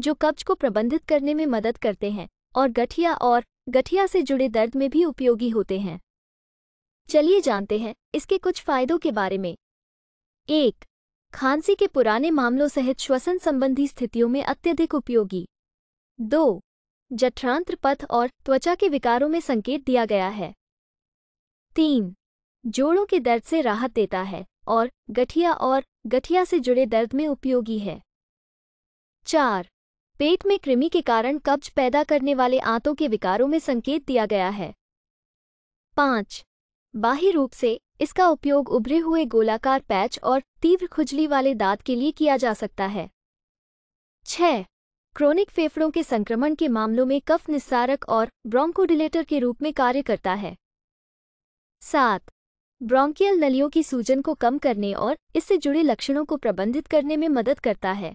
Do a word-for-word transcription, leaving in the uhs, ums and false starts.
जो कब्ज को प्रबंधित करने में मदद करते हैं और गठिया और गठिया से जुड़े दर्द में भी उपयोगी होते हैं। चलिए जानते हैं इसके कुछ फायदों के बारे में। एक, खांसी के पुराने मामलों सहित श्वसन संबंधी स्थितियों में अत्यधिक उपयोगी। दो, जठरांत्र पथ और त्वचा के विकारों में संकेत दिया गया है। तीन, जोड़ों के दर्द से राहत देता है और गठिया और गठिया से जुड़े दर्द में उपयोगी है। चार, पेट में कृमि के कारण कब्ज पैदा करने वाले आंतों के विकारों में संकेत दिया गया है। पाँच, बाह्य रूप से इसका उपयोग उभरे हुए गोलाकार पैच और तीव्र खुजली वाले दांत के लिए किया जा सकता है। छह, क्रोनिक फेफड़ों के संक्रमण के मामलों में कफ निस्सारक और ब्रोंकोडिलेटर के रूप में कार्य करता है। सात, ब्रोंकियल नलियों की सूजन को कम करने और इससे जुड़े लक्षणों को प्रबंधित करने में मदद करता है।